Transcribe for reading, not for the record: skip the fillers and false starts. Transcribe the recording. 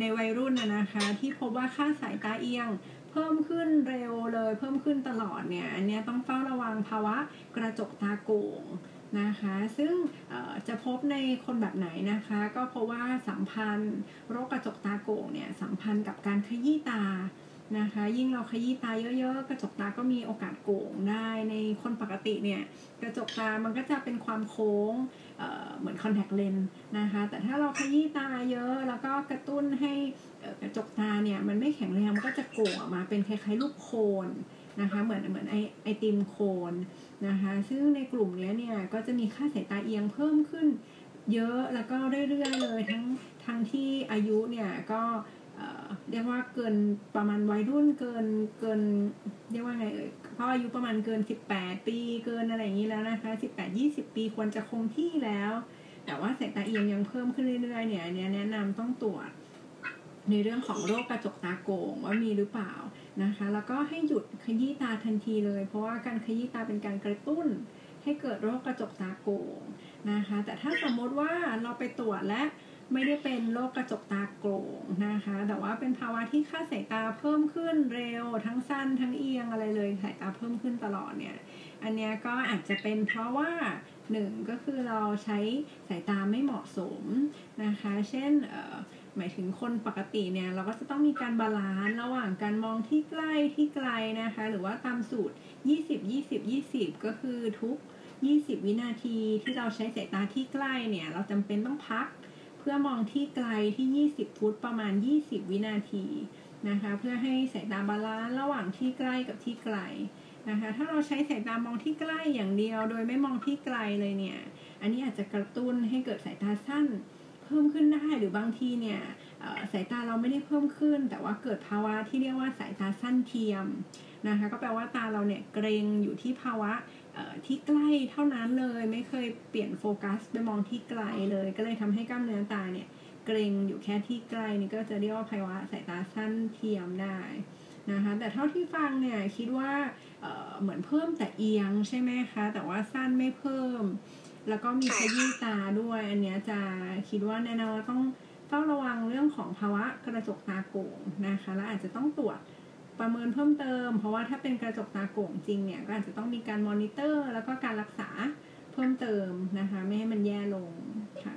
ในวัยรุ่นนะคะที่พบว่าค่าสายตาเอียงเพิ่มขึ้นเร็วเลยเพิ่มขึ้นตลอดเนี่ยอันนี้ต้องเฝ้าระวังภาวะกระจกตาโก่งนะคะซึ่งจะพบในคนแบบไหนนะคะก็เพราะว่าสัมพันธ์โรคกระจกตาโก่งเนี่ยสัมพันธ์กับการขยี้ตานะคะยิ่งเราขยี้ตาเยอะๆกระจกตาก็มีโอกาสโก่งได้ในคนปกติเนี่ยกระจกตามันก็จะเป็นความโค้งเหมือนคอนแทคเลนส์นะคะแต่ถ้าเราขยี้ตาเยอะแล้วก็กระตุ้นให้กระจกตาเนี่ยมันไม่แข็งแรงมันก็จะโก่งออกมาเป็นคล้ายๆลูกโคนนะคะเหมือนไอติมโคนนะคะซึ่งในกลุ่มนี้เนี่ยก็จะมีค่าสายตาเอียงเพิ่มขึ้นเยอะแล้วก็เรื่อยๆเลยทั้งที่อายุเนี่ยก็เรียกว่าเกินประมาณวัยรุ่นเกินเรียกว่าไงเขาอายุประมาณเกิน18ปีเกินอะไรอย่างนี้แล้วนะคะ18-20ปีควรจะคงที่แล้วแต่ว่าสายตาเอียงยังเพิ่มขึ้นเรื่อยๆเนี่ยอันนี้แนะนำต้องตรวจในเรื่องของโรคกระจกตาโก่งว่ามีหรือเปล่านะคะแล้วก็ให้หยุดขยี้ตาทันทีเลยเพราะว่าการขยี้ตาเป็นการกระตุ้นให้เกิดโรคกระจกตาโก่งนะคะแต่ถ้าสมมติว่าเราไปตรวจและไม่ได้เป็นโรคกระจกตาโก่งนะคะแต่ว่าเป็นภาวะที่ค่าสายตาเพิ่มขึ้นเร็วทั้งสั้นทั้งเอียงอะไรเลยสายตาเพิ่มขึ้นตลอดเนี่ยอันนี้ก็อาจจะเป็นเพราะว่า1ก็คือเราใช้สายตาไม่เหมาะสมนะคะเช่นหมายถึงคนปกติเนี่ยเราก็จะต้องมีการบาลานซ์ระหว่างการมองที่ใกล้ที่ไกลนะคะหรือว่าตามสูตร20-20-20ก็คือทุก20วินาทีที่เราใช้สายตาที่ใกล้เนี่ยเราจำเป็นต้องพักเพื่อมองที่ไกลที่20ฟุตประมาณ20วินาทีนะคะเพื่อให้สายตาบาลานซ์ระหว่างที่ใกล้กับที่ไกลนะคะถ้าเราใช้สายตามองที่ใกล้อย่างเดียวโดยไม่มองที่ไกลเลยเนี่ยอันนี้อาจจะกระตุ้นให้เกิดสายตาสั้นเพิ่มขึ้นได้หรือบางทีเนี่ยสายตาเราไม่ได้เพิ่มขึ้นแต่ว่าเกิดภาวะที่เรียกว่าสายตาสั้นเทียมนะคะก็แปลว่าตาเราเนี่ยเกรงอยู่ที่ภาวะที่ใกล้เท่านั้นเลยไม่เคยเปลี่ยนโฟกัสไปมองที่ไกลเลยก็เลยทำให้กล้ามเนื้อตาเนี่ยเกรงอยู่แค่ที่ไกลนี่ก็จะเรียกว่าภาวะสายตาสั้นเทียมได้นะคะแต่เท่าที่ฟังเนี่ยคิดว่าเหมือนเพิ่มแต่เอียงใช่ไหมคะแต่ว่าสั้นไม่เพิ่มแล้วก็มีขยี้ตาด้วยอันนี้จะคิดว่าแน่นอนว่าต้องเฝ้าระวังเรื่องของภาวะกระจกตาโก่งนะคะและอาจจะต้องตรวจประเมินเพิ่มเติมเพราะว่าถ้าเป็นกระจกตาโก่งจริงเนี่ยก็อาจจะต้องมีการมอนิเตอร์แล้วก็การรักษาเพิ่มเติมนะคะไม่ให้มันแย่ลงค่ะ